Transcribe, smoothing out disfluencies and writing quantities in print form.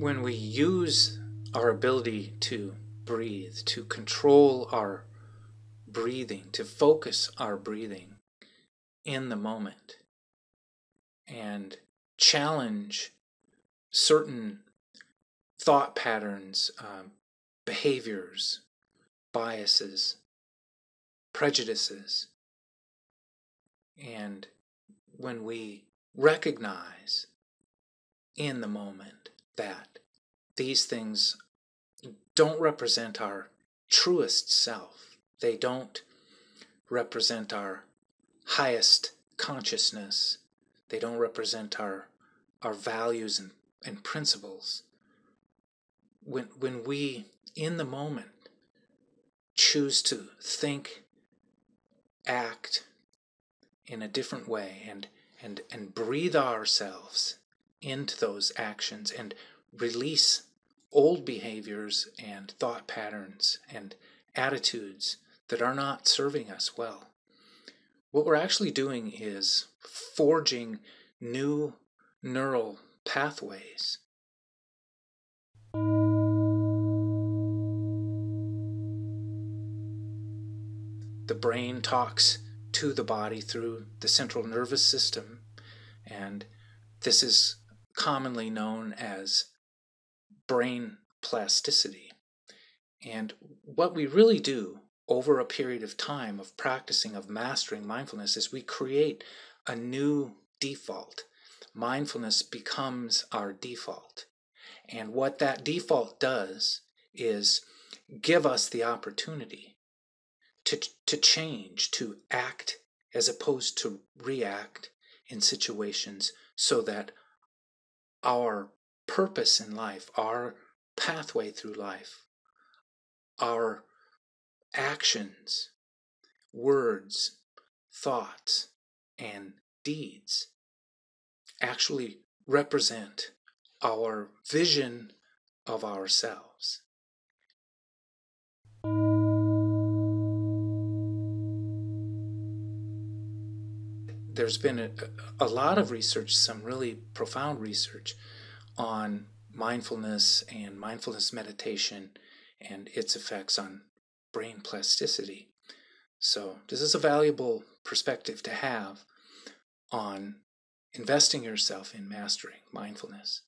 when we use our ability to breathe, to control our breathing, to focus our breathing in the moment, and challenge certain thought patterns, behaviors, biases, prejudices. And when we recognize in the moment that these things don't represent our truest self, they don't represent our highest consciousness, they don't represent our values and principles, when we, in the moment, choose to think, act in a different way, and breathe ourselves into those actions and release old behaviors and thought patterns and attitudes that are not serving us well, what we're actually doing is forging new neural pathways. The brain talks to the body through the central nervous system, and this is commonly known as brain plasticity. And what we really do over a period of time of practicing, of mastering mindfulness, is we create a new default. Mindfulness becomes our default. And what that default does is give us the opportunity to change, to act as opposed to react in situations, so that our purpose in life, our pathway through life, our actions, words, thoughts, and deeds actually represent our vision of ourselves. There's been a lot of research, some really profound research, on mindfulness and mindfulness meditation and its effects on brain plasticity. So this is a valuable perspective to have on investing yourself in mastering mindfulness.